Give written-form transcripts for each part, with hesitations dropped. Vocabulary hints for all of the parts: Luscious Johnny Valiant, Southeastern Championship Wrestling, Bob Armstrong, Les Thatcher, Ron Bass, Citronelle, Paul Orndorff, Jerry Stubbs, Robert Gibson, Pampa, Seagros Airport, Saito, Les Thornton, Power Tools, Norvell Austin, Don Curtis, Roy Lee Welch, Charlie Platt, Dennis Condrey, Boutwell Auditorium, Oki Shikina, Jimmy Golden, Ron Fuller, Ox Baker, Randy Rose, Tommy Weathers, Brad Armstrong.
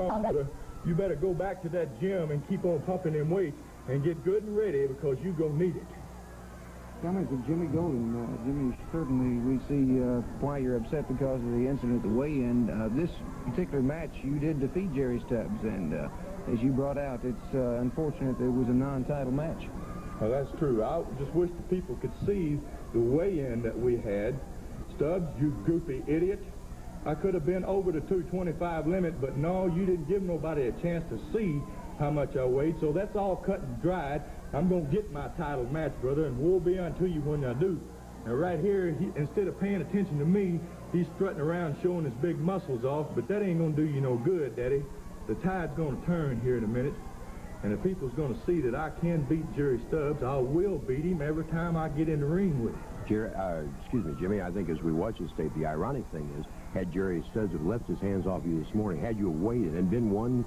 Armstrong, you better go back to that gym and keep on pumping them weights and get good and ready because you're going to need it. Coming to Jimmy Golden, Jimmy, certainly we see why you're upset because of the incident at the weigh-in. This particular match, you did defeat Jerry Stubbs, and as you brought out, it's unfortunate that it was a non-title match. Well, that's true. I just wish the people could see the weigh-in that we had. Stubbs, you goofy idiot. I could have been over the 225 limit, but no, you didn't give nobody a chance to see how much I weighed, so that's all cut and dried. I'm going to get my title match, brother, and we'll be on to you when I do. Now, right here, instead of paying attention to me, he's strutting around showing his big muscles off, but that ain't going to do you no good, Daddy. The tide's going to turn here in a minute, and the people's going to see that I can beat Jerry Stubbs. I will beat him every time I get in the ring with him. Jerry, excuse me, Jimmy, I think as we watch this tape, the ironic thing is, had Jerry Stubbs have left his hands off you this morning, had you waited and been 1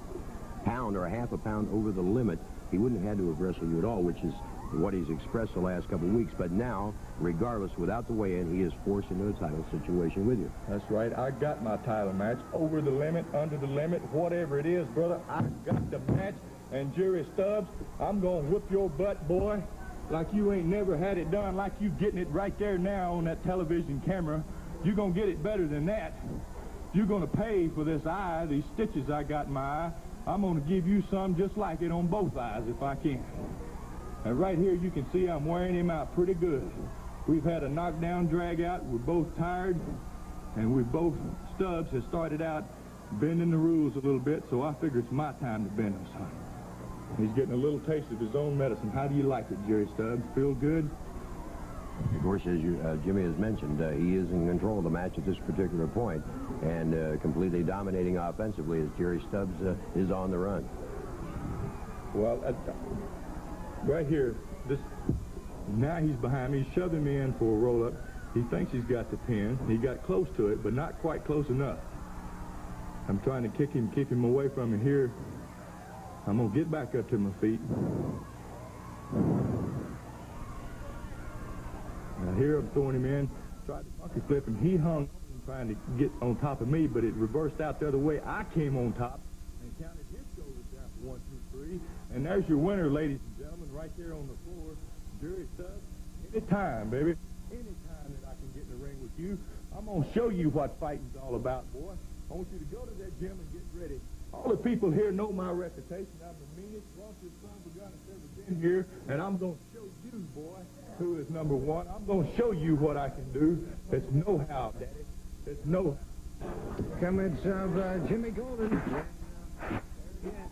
pound or a half a pound over the limit, he wouldn't have had to have wrestled you at all, which is what he's expressed the last couple of weeks. But now, regardless, without the weigh-in, he is forced into a title situation with you. That's right. I got my title match. Over the limit, under the limit, whatever it is, brother, I got the match. And Jerry Stubbs, I'm going to whip your butt, boy, like you ain't never had it done, like you getting it right there now on that television camera. You're going to get it better than that. You're going to pay for this eye, these stitches I got in my eye. I'm going to give you some just like it on both eyes if I can. And right here you can see I'm wearing him out pretty good. We've had a knockdown drag out. We're both tired, and we both, Stubbs has started out bending the rules a little bit, so I figure it's my time to bend him, son. He's getting a little taste of his own medicine. How do you like it, Jerry Stubbs? Feel good? Of course, as you, Jimmy has mentioned, he is in control of the match at this particular point and completely dominating offensively as Jerry Stubbs is on the run. Well, right here, now he's behind me. He's shoving me in for a roll-up. He thinks he's got the pin. He got close to it, but not quite close enough. I'm trying to kick him, keep him away from me here. I'm going to get back up to my feet. Now here I'm throwing him in, tried to monkey flip him. He hung trying to get on top of me, but it reversed out the other way. I came on top and counted his shoulders down for 1, 2, 3. And there's your winner, ladies and gentlemen, right there on the floor. Jerry Stubbs, anytime, baby, anytime that I can get in the ring with you, I'm going to show you what fighting's all about, boy. I want you to go to that gym and get ready. All the people here know my reputation. I'm the meanest, roughest son of a gun that's ever been here, and I'm going to show you, boy, who is number one. I'm going to show you what I can do. It's know-how, Daddy. It's know-how. Comments of Jimmy Golden.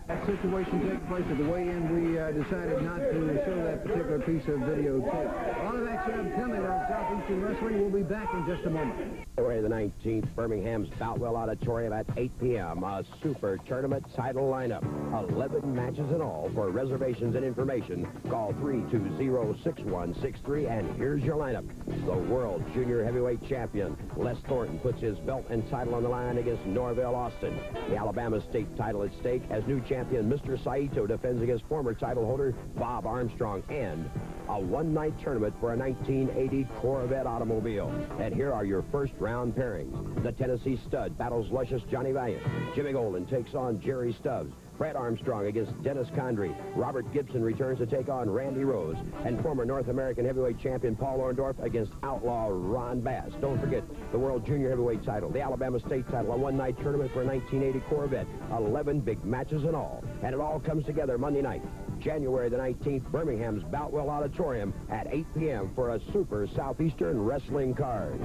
That situation takes place at the weigh-in. We decided not to show that particular piece of videotape. All of that coming on Southeastern Wrestling. We'll be back in just a moment. February the 19th, Birmingham's Boutwell Auditorium at 8 p.m. A super tournament title lineup. 11 matches in all. For reservations and information, call 320-6163, and here's your lineup. The world junior heavyweight champion, Les Thornton, puts his belt and title on the line against Norvell Austin. The Alabama state title at stake as new champion Mr. Saito defends against former title holder Bob Armstrong, and a one-night tournament for a 1980 Corvette automobile. And here are your first round pairings. The Tennessee Stud battles Luscious Johnny Valiant. Jimmy Golden takes on Jerry Stubbs. Brad Armstrong against Dennis Condrey. Robert Gibson returns to take on Randy Rose. And former North American heavyweight champion Paul Orndorff against outlaw Ron Bass. Don't forget the world junior heavyweight title, the Alabama state title, a one-night tournament for a 1980 Corvette. 11 big matches in all. And it all comes together Monday night, January the 19th, Birmingham's Boutwell Auditorium at 8 p.m. for a super Southeastern Wrestling card.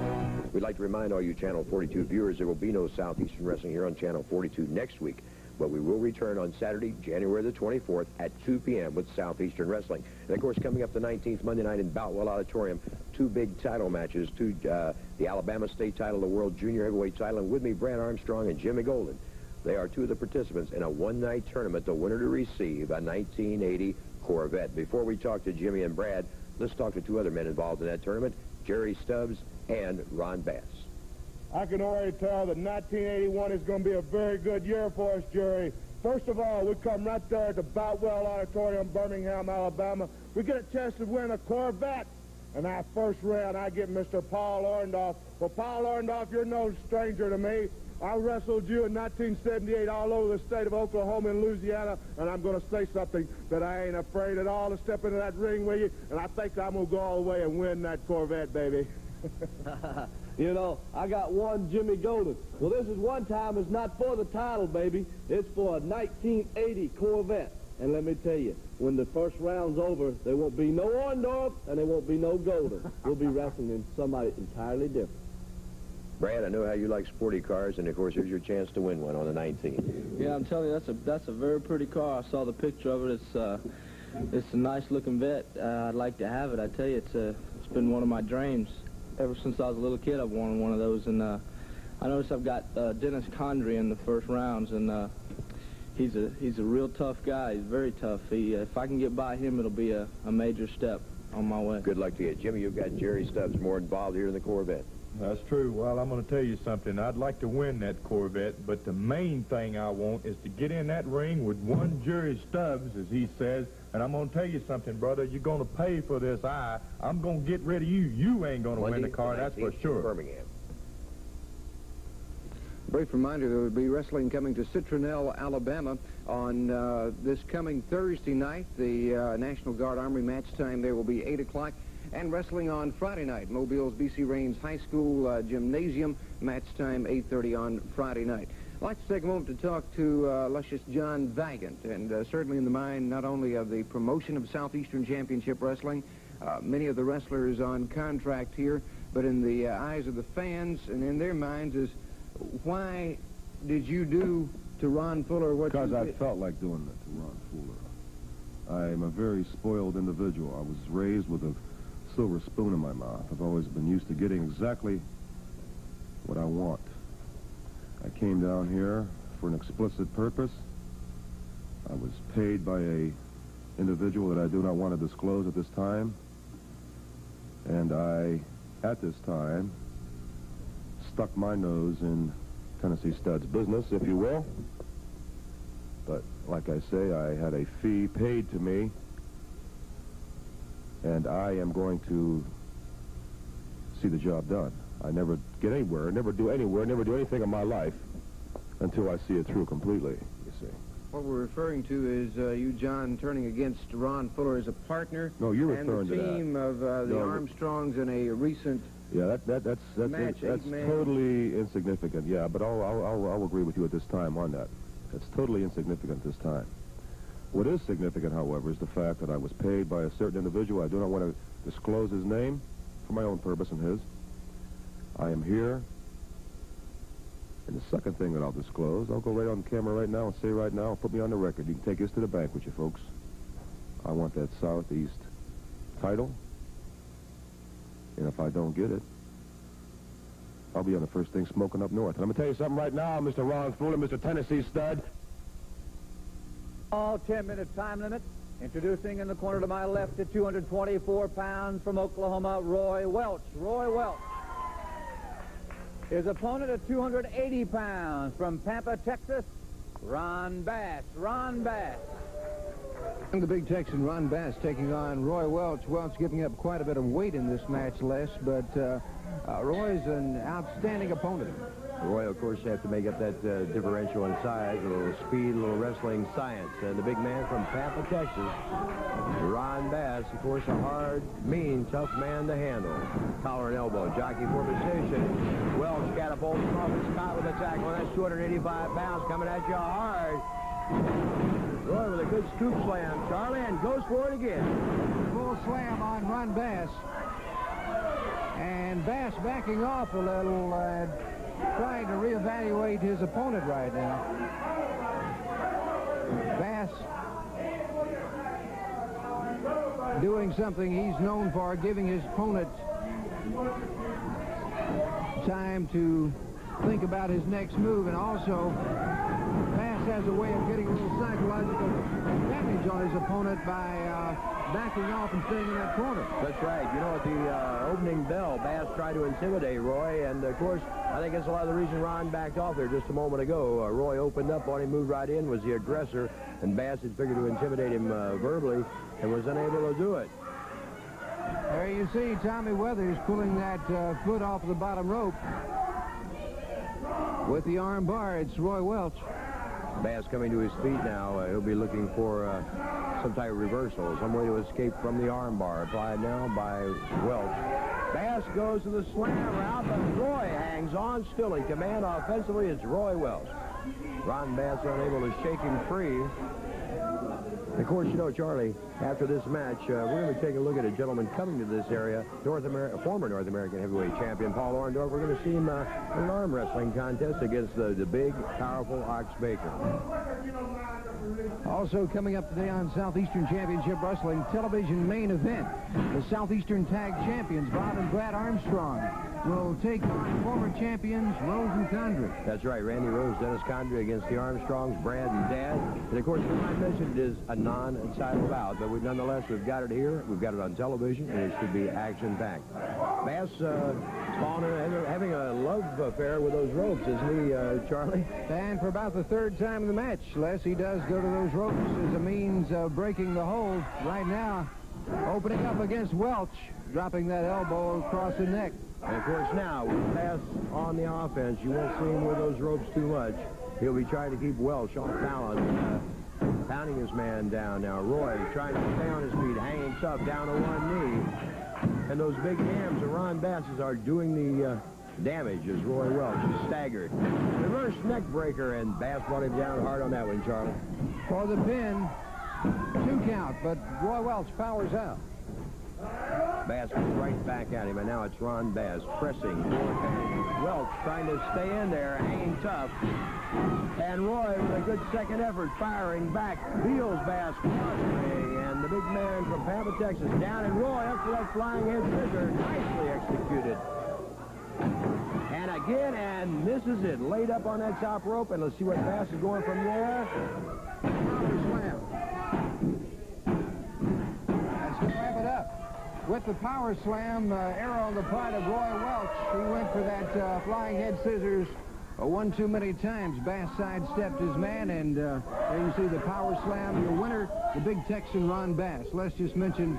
We'd like to remind all you Channel 42 viewers there will be no Southeastern Wrestling here on Channel 42 next week. But we will return on Saturday, January the 24th at 2 p.m. with Southeastern Wrestling. And, of course, coming up the 19th, Monday night in Boutwell Auditorium, 2 big title matches, the Alabama state title, the world junior heavyweight title, and with me, Brad Armstrong and Jimmy Golden. They are 2 of the participants in a one-night tournament, the winner to receive a 1980 Corvette. Before we talk to Jimmy and Brad, let's talk to 2 other men involved in that tournament, Jerry Stubbs and Ron Bass. I can already tell that 1981 is going to be a very good year for us, Jerry. First of all, we come right there at the Boutwell Auditorium, Birmingham, Alabama. We get a chance to win a Corvette. And our first round, I get Mr. Paul Orndorff. Well, Paul Orndorff, you're no stranger to me. I wrestled you in 1978 all over the state of Oklahoma and Louisiana, and I'm going to say something that I ain't afraid at all to step into that ring with you, and I think I'm going to go all the way and win that Corvette, baby. You know, I got one Jimmy Golden. Well, this is one time it's not for the title, baby. It's for a 1980 Corvette. And let me tell you, when the first round's over, there won't be no Orndorff and there won't be no Golden. We'll be wrestling in somebody entirely different. Brad, I know how you like sporty cars, and of course, here's your chance to win one on the 19th. Yeah, I'm telling you, that's a very pretty car. I saw the picture of it. It's a nice-looking vet. I'd like to have it. I tell you, it's been one of my dreams. Ever since I was a little kid, I've wanted one of those, and I noticed I've got Dennis Condrey in the first rounds, and he's a real tough guy. He's very tough. If I can get by him, it'll be a major step on my way. Good luck to you. Jimmy, you've got Jerry Stubbs more involved here in the Corvette. That's true. Well, I'm going to tell you something. I'd like to win that Corvette, but the main thing I want is to get in that ring with one Jerry Stubbs, as he says, and I'm going to tell you something, brother. You're going to pay for this eye. I'm going to get rid of you. You ain't going to win the car, that's for sure. Birmingham. Brief reminder, there will be wrestling coming to Citronelle, Alabama on this coming Thursday night. The National Guard Army match time there will be 8 o'clock. And wrestling on Friday night, Mobile's B.C. Raines High School Gymnasium, match time 8:30 on Friday night. I'd like to take a moment to talk to Luscious John Valiant, and certainly in the mind not only of the promotion of Southeastern Championship Wrestling, many of the wrestlers on contract here, but in the eyes of the fans and in their minds is, why did you do to Ron Fuller what you did? Because I felt like doing that to Ron Fuller. I'm a very spoiled individual. I was raised with a silver spoon in my mouth. I've always been used to getting exactly what I want. I came down here for an explicit purpose. I was paid by an individual that I do not want to disclose at this time. And I, at this time, stuck my nose in Tennessee Stud's business, if you will. But like I say, I had a fee paid to me. And I am going to see the job done. I never get anywhere, never do anywhere, never do anything in my life until I see it through completely, you see. What we're referring to is you, John, turning against Ron Fuller as a partner. No, you're referring to that. And the team of the Armstrongs in a recent match. That's totally insignificant, yeah, but I'll agree with you at this time on that. That's totally insignificant this time. What is significant, however, is the fact that I was paid by a certain individual. I do not want to disclose his name for my own purpose and his. I am here. And the second thing that I'll disclose, I'll go right on camera right now and say right now, put me on the record. You can take this to the bank with you, folks. I want that Southeast title. And if I don't get it, I'll be on the first thing smoking up north. And I'm going to tell you something right now, Mr. Ron Fuller, Mr. Tennessee Stud. All 10-minute time limit. Introducing in the corner to my left at 224 pounds from Oklahoma, Roy Welch. Roy Welch. His opponent at 280 pounds from Pampa, Texas, Ron Bass. Ron Bass. The big Texan Ron Bass taking on Roy Welch. Welch giving up quite a bit of weight in this match, Les, but Roy's an outstanding opponent. Roy, of course, you have to make up that differential in size, a little speed, a little wrestling science. And the big man from Pampa, Texas, Ron Bass, of course, a hard, mean, tough man to handle. Collar and elbow, jockey for position. Welch catapults off his cot with a tackle. Well, that's 285 pounds coming at you hard. Roy with a good scoop slam, Charlie, and goes for it again. Full slam on Ron Bass. And Bass backing off a little, trying to reevaluate his opponent right now. Bass doing something he's known for, giving his opponent time to think about his next move, and also Bass has a way of getting a little psychological advantage on his opponent by backing off and staying in that corner. That's right. You know, at the opening bell, Bass tried to intimidate Roy, and of course, I think that's a lot of the reason Ron backed off there just a moment ago. Roy opened up on him, moved right in, was the aggressor, and Bass had figured to intimidate him verbally and was unable to do it. There you see Tommy Weathers pulling that foot off the bottom rope. with the arm bar. It's Roy Welch. Bass coming to his feet now. He'll be looking for some type of reversal, some way to escape from the arm bar applied now by Welch. Bass goes to the slam route, but Roy hangs on still. He command offensively is Roy Welch. Ron Bass unable to shake him free. Of course, you know, Charlie, after this match, we're going to take a look at a gentleman coming to this area, former North American heavyweight champion, Paul Orndorff. We're going to see him in an arm wrestling contest against the big, powerful Ox Baker. Also coming up today on Southeastern Championship Wrestling television main event, the Southeastern Tag Champions, Bob and Brad Armstrong, will take on former champions Rose and Condrey. That's right, Randy Rose, Dennis Condrey against the Armstrongs, Brad and Dad. And of course, as I mentioned, it is a non-title bout, but nonetheless, we've got it here, we've got it on television, and it should be action-packed. Bass having a love affair with those ropes, isn't he, Charlie? And for about the third time in the match, Les, he does go to those ropes as a means of breaking the hold. Right now, opening up against Welch, dropping that elbow across the neck. And of course now, with Bass on the offense, you won't see him with those ropes too much. He'll be trying to keep Welch off balance, pounding his man down now. Roy trying to stay on his feet, hanging tough, down to one knee. And those big hams of Ron Bass's are doing the damage as Roy Welch is staggered. Reverse neck breaker, and Bass brought him down hard on that one, Charlie. For the pin, 2 count, but Roy Welch powers out. Bass goes right back at him, and now it's Ron Bass pressing. Welch trying to stay in there, hanging tough. And Roy, with a good second effort, firing back, deals Bass constantly, and the big man from Pampa, Texas, down, and Roy up to that flying head scissor, nicely executed. And again, and this is it, laid up on that top rope, and let's see what Bass is going from there. With the power slam, arrow on the part of Roy Welch, he went for that flying head scissors one too many times. Bass sidestepped his man, and there you see the power slam. Your winner, the big Texan Ron Bass. Let's just mention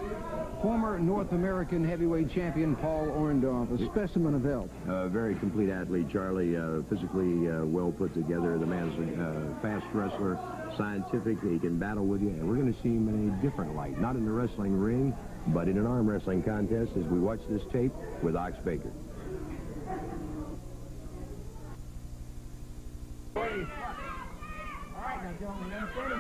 former North American heavyweight champion Paul Orndorff, a specimen of health. Very complete athlete, Charlie. Physically well put together. The man's a fast wrestler, scientific. He can battle with you, and we're going to see him in a different light, not in the wrestling ring, but in an arm wrestling contest as we watch this tape with Ox Baker.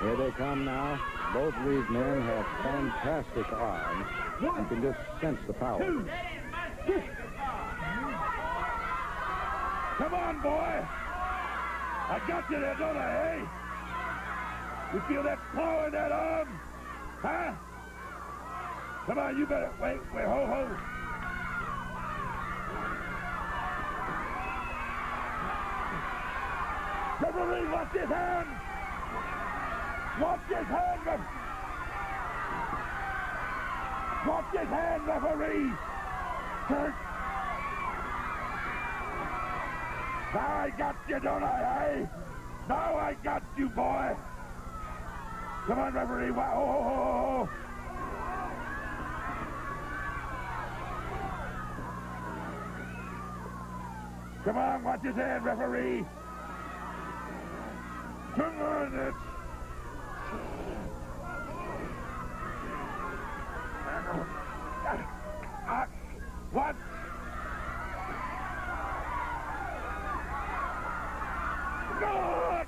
Here they come now. Both of these men have fantastic arms. You can just sense the power. Come on, boy. I got you there, don't I, hey? You feel that power in that arm? Huh? Come on, you better, wait, ho. Referee, watch his hand! Watch his hand, referee! Kurt! Now I got you, don't I, eh? Now I got you, boy! Come on, referee, ho. Come on, watch his hand, referee. Come on, that's... What? God!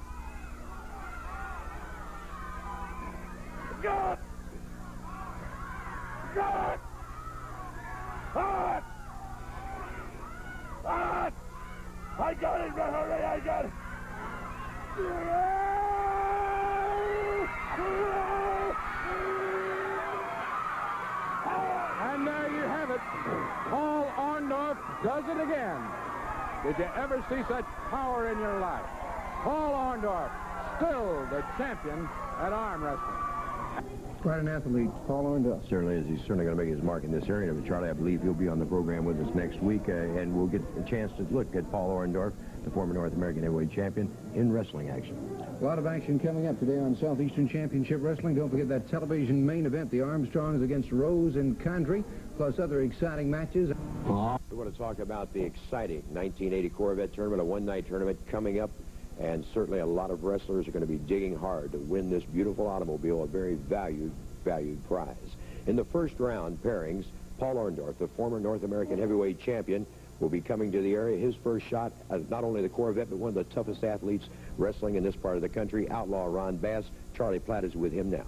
God! God! God! God! I got it, referee, I got it. And there you have it. Paul Orndorff does it again. Did you ever see such power in your life? Paul Orndorff, still the champion at arm wrestling. Quite an athlete, Paul Orndorff. Certainly is. He's certainly going to make his mark in this area. But Charlie, I believe he'll be on the program with us next week, and we'll get a chance to look at Paul Orndorff, the former North American heavyweight champion, in wrestling action. A lot of action coming up today on Southeastern Championship Wrestling. Don't forget that television main event, the Armstrongs against Rose and Condrey, plus other exciting matches. going to talk about the exciting 1980 Corvette tournament, a one-night tournament coming up, and certainly a lot of wrestlers are going to be digging hard to win this beautiful automobile, a very valued prize. In the first round pairings, Paul Orndorff, the former North American heavyweight champion, will be coming to the area. His first shot at not only the Corvette, but one of the toughest athletes wrestling in this part of the country, outlaw Ron Bass. Charlie Platt is with him now.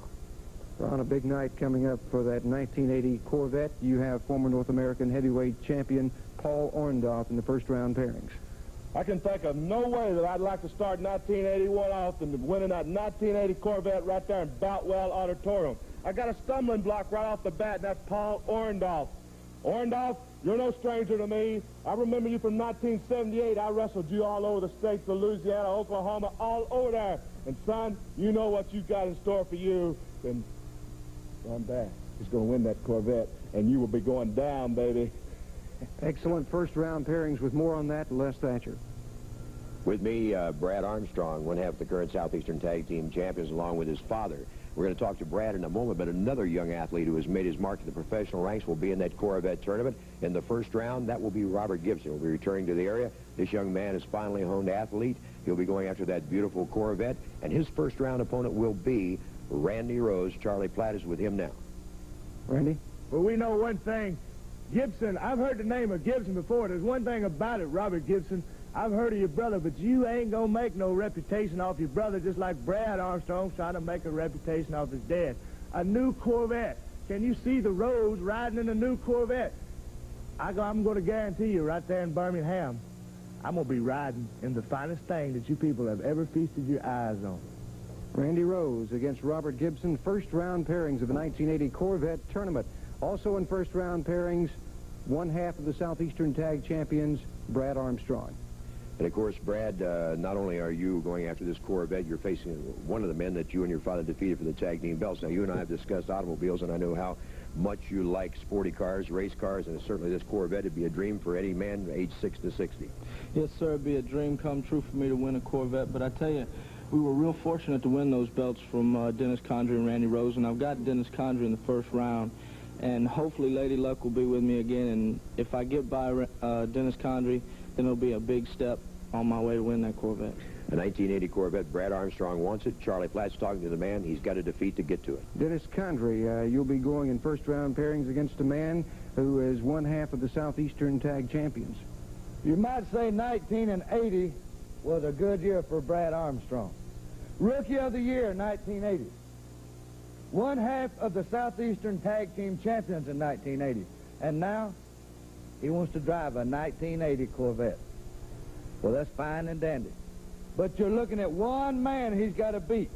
Ron, a big night coming up for that 1980 Corvette. You have former North American heavyweight champion Paul Orndorff in the first round pairings. I can think of no way that I'd like to start 1981 off than winning that 1980 Corvette right there in Boutwell Auditorium. I got a stumbling block right off the bat, and that's Paul Orndorff. Orndorff, you're no stranger to me. I remember you from 1978. I wrestled you all over the states of Louisiana, Oklahoma, all over there. And son, you know what you got in store for you. And Ron Bass is going to win that Corvette, and you will be going down, baby. Excellent first-round pairings. With more on that, Les Thatcher. With me, Brad Armstrong, one half of the current Southeastern Tag Team Champions, along with his father. We're going to talk to Brad in a moment, but another young athlete who has made his mark in the professional ranks will be in that Corvette tournament. In the first round, that will be Robert Gibson. He'll be returning to the area. This young man is finally a honed athlete. He'll be going after that beautiful Corvette, and his first-round opponent will be Randy Rose. Charlie Platt is with him now. Randy? Well, we know one thing. Gibson, I've heard the name of Gibson before. There's one thing about it, Robert Gibson. I've heard of your brother, but you ain't gonna make no reputation off your brother, just like Brad Armstrong trying to make a reputation off his dad. A new Corvette. Can you see the Rose riding in a new Corvette? I'm gonna guarantee you right there in Birmingham, I'm gonna be riding in the finest thing that you people have ever feasted your eyes on. Randy Rose against Robert Gibson, first round pairings of the 1980 Corvette tournament. Also in first round pairings, one half of the Southeastern Tag Champions, Brad Armstrong. And of course, Brad, not only are you going after this Corvette, you're facing one of the men that you and your father defeated for the tag team belts. Now, you and I have discussed automobiles, and I know how much you like sporty cars, race cars, and certainly this Corvette would be a dream for any man age 6 to 60. Yes, sir, it'd be a dream come true for me to win a Corvette, but I tell you, we were real fortunate to win those belts from Dennis Condrey and Randy Rose, and I've got Dennis Condrey in the first round, and hopefully Lady Luck will be with me again, and if I get by Dennis Condrey, then it'll be a big step on my way to win that Corvette. A 1980 Corvette, Brad Armstrong wants it. Charlie Platt's talking to the man. He's got a defeat to get to it. Dennis Condrey, you'll be going in first-round pairings against a man who is one half of the Southeastern Tag Champions. You might say 1980 was a good year for Brad Armstrong. Rookie of the Year, 1980. One half of the Southeastern Tag Team Champions in 1980. And now, he wants to drive a 1980 Corvette. Well, that's fine and dandy. But you're looking at one man he's got to beat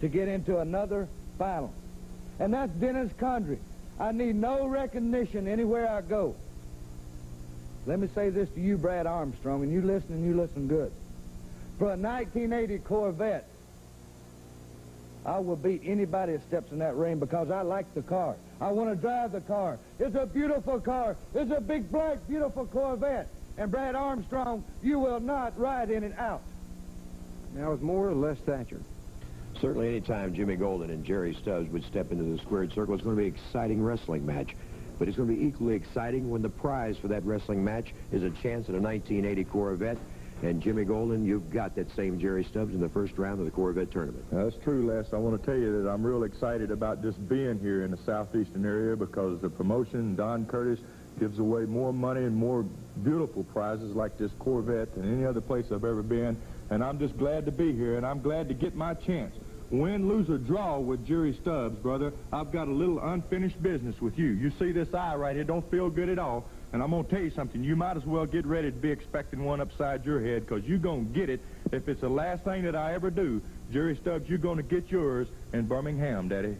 to get into another final. And that's Dennis Condrey. I need no recognition anywhere I go. Let me say this to you, Brad Armstrong, and you listen good. For a 1980 Corvette, I will beat anybody that steps in that ring because I like the car. I want to drive the car. It's a beautiful car. It's a big, black, beautiful Corvette. And Brad Armstrong, you will not ride in and out. Now with more, Les Thatcher. Certainly any time Jimmy Golden and Jerry Stubbs would step into the squared circle, it's going to be an exciting wrestling match. But it's going to be equally exciting when the prize for that wrestling match is a chance at a 1980 Corvette. And Jimmy Golden, you've got that same Jerry Stubbs in the first round of the Corvette tournament. That's true, Les. I want to tell you that I'm real excited about just being here in the southeastern area because the promotion, Don Curtis, gives away more money and more beautiful prizes like this Corvette than any other place I've ever been. And I'm just glad to be here, and I'm glad to get my chance. Win, lose, or draw with Jerry Stubbs, brother. I've got a little unfinished business with you. You see this eye right here, don't feel good at all. And I'm going to tell you something, you might as well get ready to be expecting one upside your head because you're going to get it if it's the last thing that I ever do. Jerry Stubbs, you're going to get yours in Birmingham, Daddy.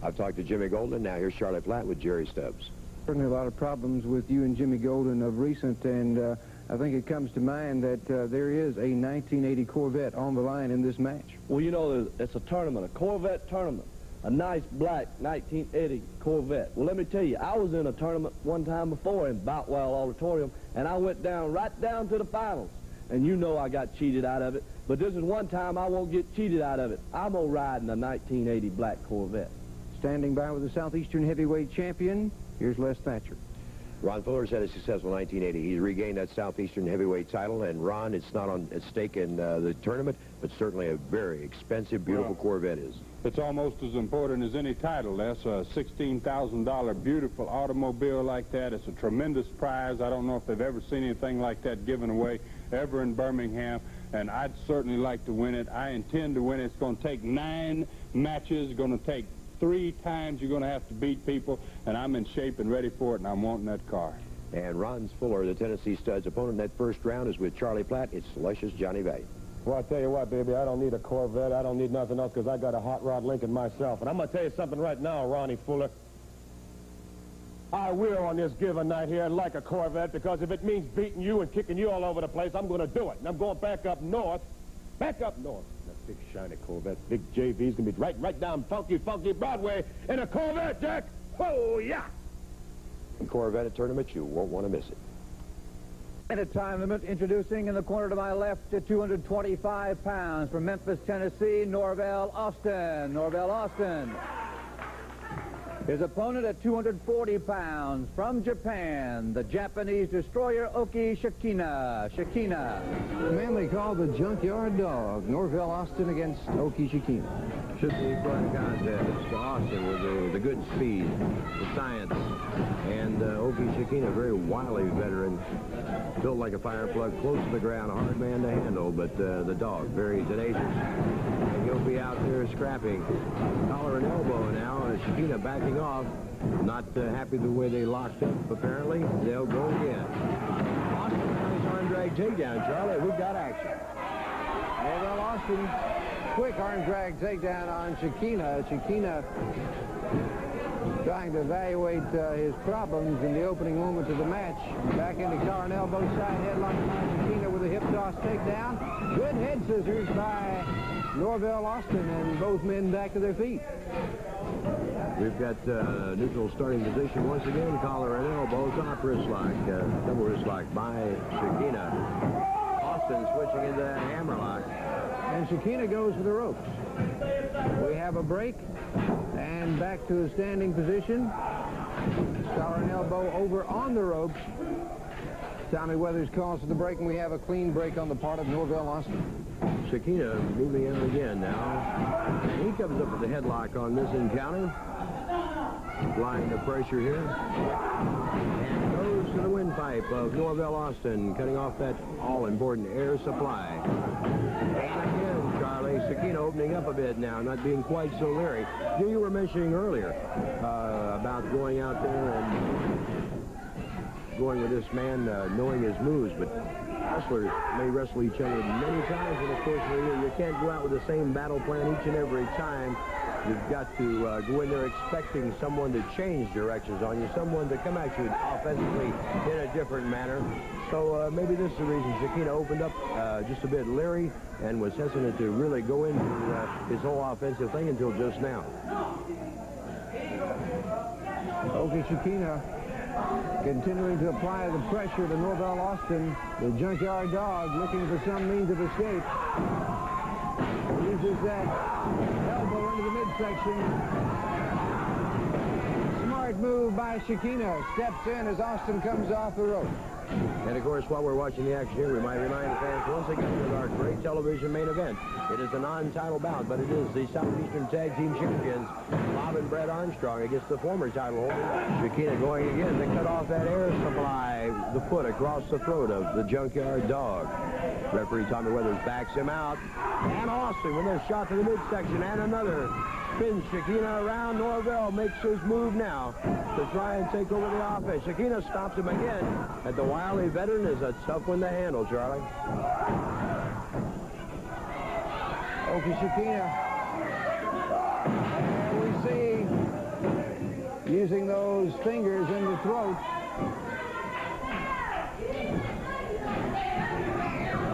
I've talked to Jimmy Golden. Now here's Charlie Platt with Jerry Stubbs. Certainly a lot of problems with you and Jimmy Golden of recent, and I think it comes to mind that there is a 1980 Corvette on the line in this match. Well, you know, it's a tournament, a Corvette tournament. A nice black 1980 Corvette. Well, let me tell you, I was in a tournament one time before in Boutwell Auditorium, and I went down right down to the finals. And you know I got cheated out of it, but this is one time I won't get cheated out of it. I'm going to ride in a 1980 black Corvette. Standing by with the Southeastern heavyweight champion, here's Les Thatcher. Ron Fuller's had a successful 1980. He's regained that Southeastern heavyweight title, and Ron, it's not on at stake in the tournament, but certainly a very expensive, beautiful Corvette is. It's almost as important as any title. That's a $16,000 beautiful automobile like that. It's a tremendous prize. I don't know if they've ever seen anything like that given away ever in Birmingham, and I'd certainly like to win it. I intend to win it. It's going to take 9 matches. It's going to take 3 times you're going to have to beat people, and I'm in shape and ready for it, and I'm wanting that car. And Ron Fuller, the Tennessee Stud's opponent in that first round, is with Charlie Platt. It's Luscious Johnny Valiant. Well, I tell you what, baby, I don't need a Corvette. I don't need nothing else because I got a Hot Rod Lincoln myself. And I'm going to tell you something right now, Ronnie Fuller. I will on this given night here like a Corvette, because if it means beating you and kicking you all over the place, I'm going to do it. And I'm going back up north. Back up north. That big shiny Corvette, big JV's gonna be right down funky Broadway in a Corvette, Jack. Oh yeah! In Corvette tournament, you won't want to miss it. At a time limit, introducing in the corner to my left at 225 pounds from Memphis, Tennessee, Norvell Austin. Norvell Austin. His opponent at 240 pounds from Japan, the Japanese destroyer Oki Shikina. The man they call the Junkyard Dog. Norvell Austin against Oki Shikina. Should be a fun contest. Austin with the good speed, the science, and Oki Shikina, very wily veteran, built like a fireplug, close to the ground, a hard man to handle, but the dog, very tenacious. And he'll be out there scrapping, collar and elbow now, and Shikina backing off, not happy the way they locked up, apparently. They'll go again. Austin, nice arm drag takedown, Charlie. We've got action. And well, Austin, quick arm drag takedown on Shikina. Shikina trying to evaluate his problems in the opening moments of the match. Back into collar and elbow side headlock by Shikina with a hip toss takedown. Good head scissors by Norvell Austin, and both men back to their feet. We've got neutral starting position once again, collar and elbow, top wristlock, double wristlock by Shikina. Austin switching into that hammerlock. And Shikina goes for the ropes. We have a break, and back to a standing position. Collar and elbow over on the ropes. Tommy Weathers calls for the break, and we have a clean break on the part of Norvell Austin. Shikina moving in again now. He comes up with the headlock on this encounter. Applying the pressure here. And goes to the windpipe of Norvell Austin, cutting off that all-important air supply. And again, Charlie, Shikina opening up a bit now, not being quite so leery. You were mentioning earlier about going out there and going with this man, knowing his moves, but wrestlers may wrestle each other many times, and of course you can't go out with the same battle plan each and every time. You've got to go in there expecting someone to change directions on you, someone to come at you offensively in a different manner. So maybe this is the reason Shikina opened up just a bit leery and was hesitant to really go into his whole offensive thing until just now. Okay, Shikina continuing to apply the pressure to Norvell Austin, the Junkyard Dog, looking for some means of escape. He uses that elbow into the midsection. Smart move by Shikina. Steps in as Austin comes off the rope. And, of course, while we're watching the action here, we might remind the fans once again that our great television main event. It is a non-title bout, but it is the Southeastern Tag Team Champions, Bob and Brad Armstrong, against the former title holder, Shikina, going again to cut off that air supply, the foot across the throat of the Junkyard Dog. Referee Tommy Weathers backs him out. And Austin, with a shot to the midsection, and another. Spins Shikina around. Norvell makes his move now to try and take over the offense. Shikina stops him again, and the wily veteran is a tough one to handle, Charlie. Oki Shikina. We see using those fingers in the throat.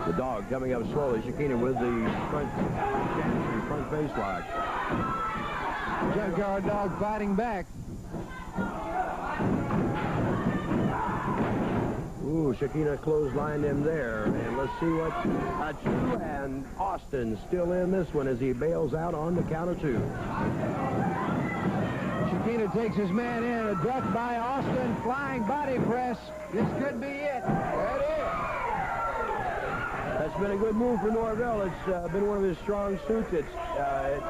The dog coming up slowly. Shikina with the front face lock. Junkyard Dog fighting back. Ooh, Shikina clotheslined him there. And let's see what Achu and Austin still in this one as he bails out on the count of 2. Shikina takes his man in. A duck by Austin. Flying body press. This could be it. There it is. That's been a good move for Norvell. It's been one of his strong suits. It's, it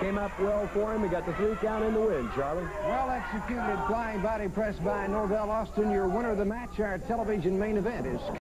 came up well for him. He got the 3 count in the win, Charlie. Well executed flying body press by Norvell Austin. Your winner of the match, our television main event is...